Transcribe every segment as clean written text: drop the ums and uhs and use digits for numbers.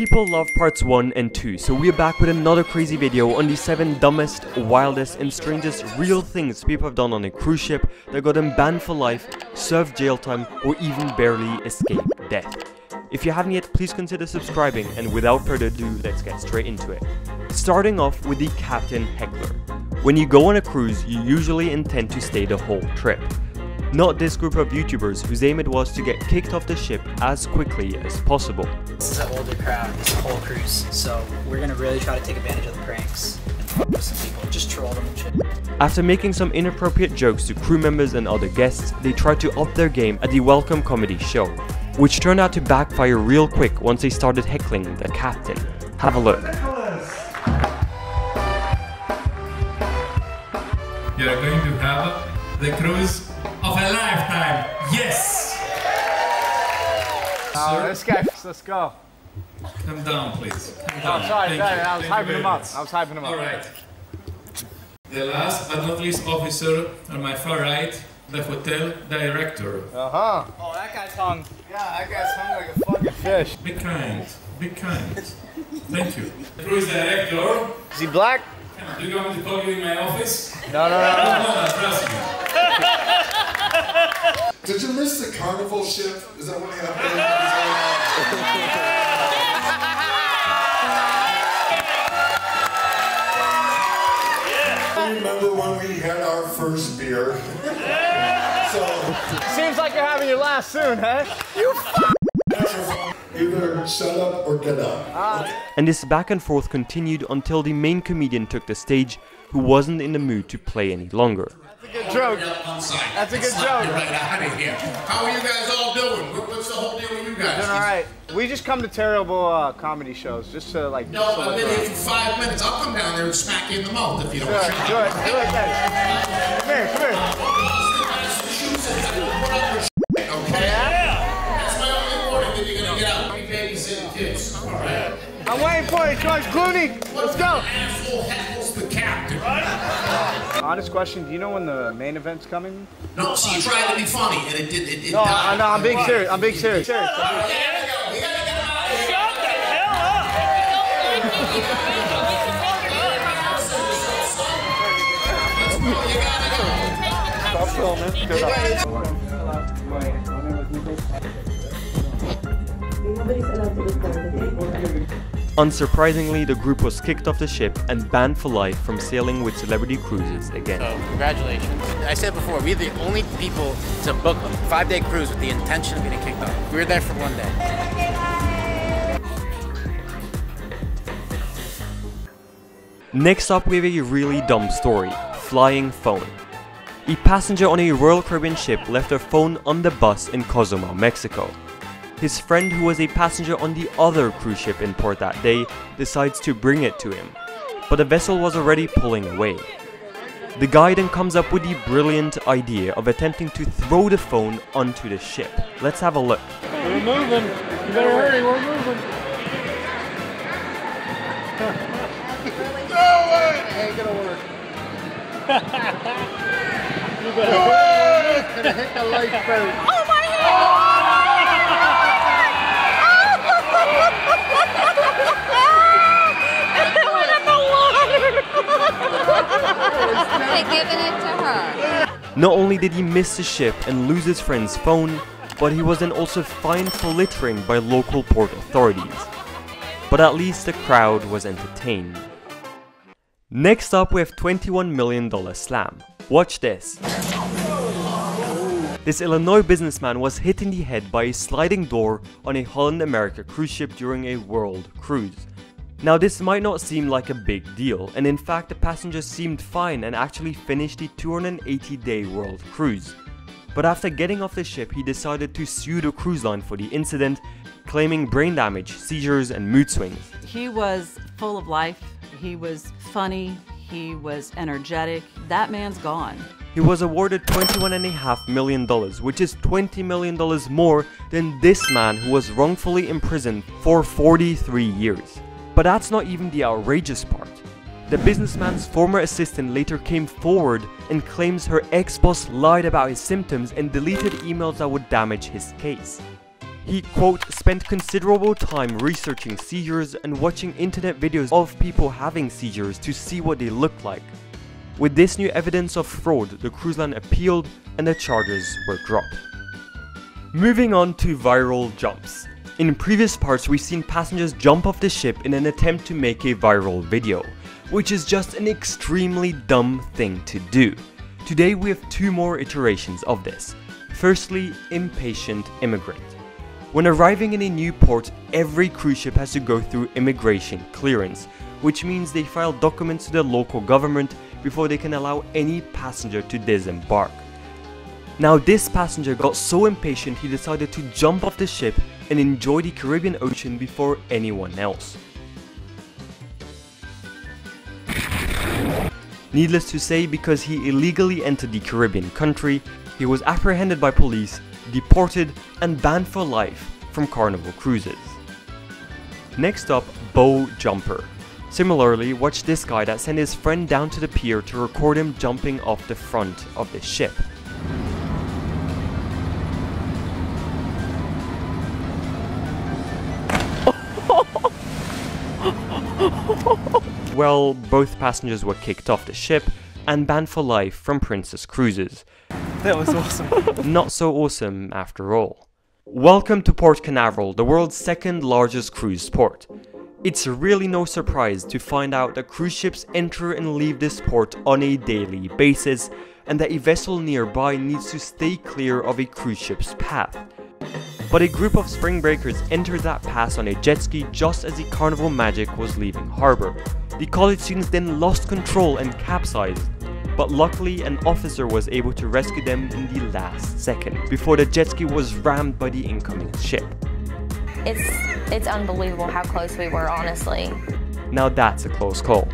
People love parts 1 and 2, so we're back with another crazy video on the 7 dumbest, wildest and strangest real things people have done on a cruise ship that got them banned for life, served jail time or even barely escaped death. If you haven't yet, please consider subscribing, and without further ado, let's get straight into it. Starting off with the Captain Heckler. When you go on a cruise, you usually intend to stay the whole trip. Not this group of YouTubers whose aim it was to get kicked off the ship as quickly as possible. This is an older crowd, this whole cruise, so we're gonna really try to take advantage of the pranks and fuck with some people, just troll them and shit. After making some inappropriate jokes to crew members and other guests, they tried to up their game at the Welcome Comedy Show, which turned out to backfire real quick once they started heckling the captain. Have a look. You're going to have the cruise of a lifetime, yes! Oh, let's go, let's go. Come down, please. Come down. Oh, sorry, sorry. I was hyping him up. Alright. The last but not least officer on my far right, the hotel director. Uh-huh. Oh, that guy's hung. Yeah, that guy's hung like a fucking fish. Be kind, be kind. Thank you. The cruise director. Is he black? Do you want me to call you in my office? No, no, no. No, trust me. Did you miss the carnival ship? Is that what happened? I remember when we had our first beer. So seems like you're having your last soon, huh? You f***! Either shut up or get up. And this back and forth continued until the main comedian took the stage, who wasn't in the mood to play any longer. That's a good joke. That's a good joke. Right out of here. How are you guys all doing? What's the whole deal with you guys? All right. We just come to terrible comedy shows just to like. No, I've been here for 5 minutes. I'll come down there and smack you in the mouth if you don't. Good, good, good. Come here, come here. Okay. That's my only warning that you're gonna get out. Three babysitting kids. All right. I'm waiting for you, George Clooney. Let's go. Honest question, do you know when the main event's coming? No, see, you tried to be funny and it no, died. No, I'm being serious, I'm being serious. Okay, we gotta get out of here. Shut the hell up! You gotta go. Stop filming. Unsurprisingly, the group was kicked off the ship and banned for life from sailing with Celebrity Cruises again. So, congratulations. I said before, we're the only people to book a 5-day cruise with the intention of getting kicked off. We were there for 1 day. Next up, we have a really dumb story. Flying phone. A passenger on a Royal Caribbean ship left their phone on the bus in Cozumel, Mexico. His friend, who was a passenger on the other cruise ship in port that day, decides to bring it to him, but the vessel was already pulling away. The guy then comes up with the brilliant idea of attempting to throw the phone onto the ship. Let's have a look. We're moving. You better hurry, we're moving. No way! It ain't gonna work. You better hurry. It's gonna hit the lifeboat. Oh my God! Giving it to her. Not only did he miss the ship and lose his friend's phone, but he was then also fined for littering by local port authorities. But at least the crowd was entertained. Next up, we have $21 million slam. Watch this. This Illinois businessman was hit in the head by a sliding door on a Holland America cruise ship during a world cruise. Now, this might not seem like a big deal, and in fact the passengers seemed fine and actually finished the 280-day world cruise. But after getting off the ship, he decided to sue the cruise line for the incident, claiming brain damage, seizures and mood swings. He was full of life, he was funny, he was energetic. That man's gone. He was awarded $21.5 million, which is $20 million more than this man who was wrongfully imprisoned for 43 years. But that's not even the outrageous part. The businessman's former assistant later came forward and claims her ex-boss lied about his symptoms and deleted emails that would damage his case. He, quote, spent considerable time researching seizures and watching internet videos of people having seizures to see what they looked like. With this new evidence of fraud, the cruise line appealed and the charges were dropped. Moving on to viral jumps. In previous parts, we've seen passengers jump off the ship in an attempt to make a viral video, which is just an extremely dumb thing to do. Today we have two more iterations of this. Firstly, impatient immigrant. When arriving in a new port, every cruise ship has to go through immigration clearance, which means they file documents to the local government before they can allow any passenger to disembark. Now this passenger got so impatient he decided to jump off the ship and enjoy the Caribbean Ocean before anyone else. Needless to say, because he illegally entered the Caribbean country, he was apprehended by police, deported, and banned for life from Carnival Cruises. Next up, bow jumper. Similarly, watch this guy that sent his friend down to the pier to record him jumping off the front of the ship. Well, both passengers were kicked off the ship and banned for life from Princess Cruises. That was awesome. Not so awesome after all. Welcome to Port Canaveral, the world's second largest cruise port. It's really no surprise to find out that cruise ships enter and leave this port on a daily basis, and that a vessel nearby needs to stay clear of a cruise ship's path. But a group of spring breakers entered that pass on a jet ski just as the Carnival Magic was leaving harbour. The college students then lost control and capsized, but luckily an officer was able to rescue them in the last second, before the jet ski was rammed by the incoming ship. It's unbelievable how close we were, honestly. Now that's a close call.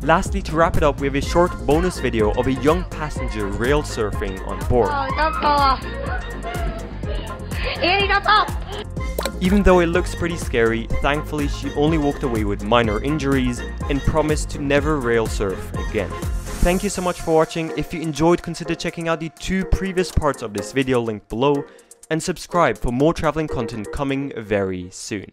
Lastly, to wrap it up, we have a short bonus video of a young passenger rail surfing on board. Oh, don't fall off. Even though it looks pretty scary, thankfully she only walked away with minor injuries and promised to never rail surf again. Thank you so much for watching. If you enjoyed, consider checking out the two previous parts of this video linked below, and subscribe for more traveling content coming very soon.